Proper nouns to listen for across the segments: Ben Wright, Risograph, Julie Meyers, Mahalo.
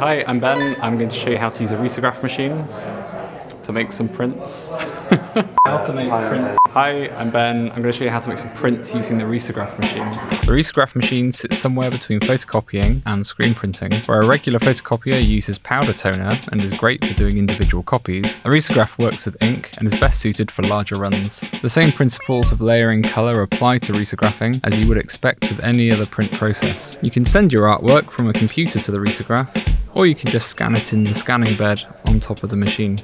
Hi, I'm Ben. I'm going to show you how to use a risograph machine to make some prints. How to make prints. Hi, I'm Ben. I'm going to show you how to make some prints using the risograph machine. The risograph machine sits somewhere between photocopying and screen printing. Where a regular photocopier uses powder toner and is great for doing individual copies, a risograph works with ink and is best suited for larger runs. The same principles of layering colour apply to risographing as you would expect with any other print process. You can send your artwork from a computer to the risograph, or you can just scan it in the scanning bed on top of the machine.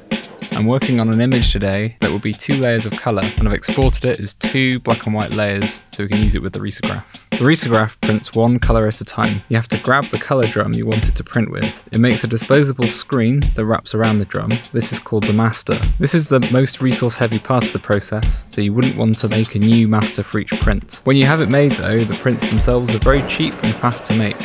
I'm working on an image today that will be 2 layers of colour, and I've exported it as 2 black and white layers so we can use it with the risograph. The risograph prints 1 colour at a time. You have to grab the colour drum you want it to print with. It makes a disposable screen that wraps around the drum. This is called the master. This is the most resource heavy part of the process, so you wouldn't want to make a new master for each print. When you have it made though, the prints themselves are very cheap and fast to make.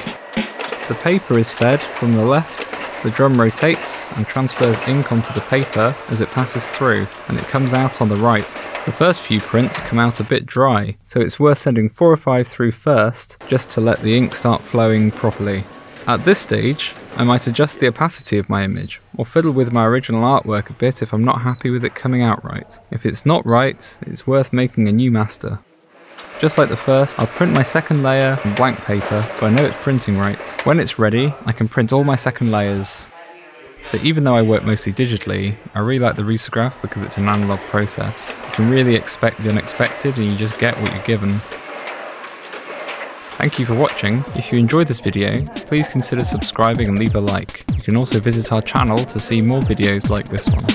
The paper is fed from the left. The drum rotates and transfers ink onto the paper as it passes through, and it comes out on the right. The first few prints come out a bit dry, so it's worth sending 4 or 5 through first just to let the ink start flowing properly. At this stage, I might adjust the opacity of my image, or fiddle with my original artwork a bit if I'm not happy with it coming out right. If it's not right, it's worth making a new master. Just like the first, I'll print my second layer on blank paper so I know it's printing right. When it's ready, I can print all my second layers. So even though I work mostly digitally, I really like the risograph because it's an analog process. You can really expect the unexpected and you just get what you're given. Thank you for watching. If you enjoyed this video, please consider subscribing and leave a like. You can also visit our channel to see more videos like this one.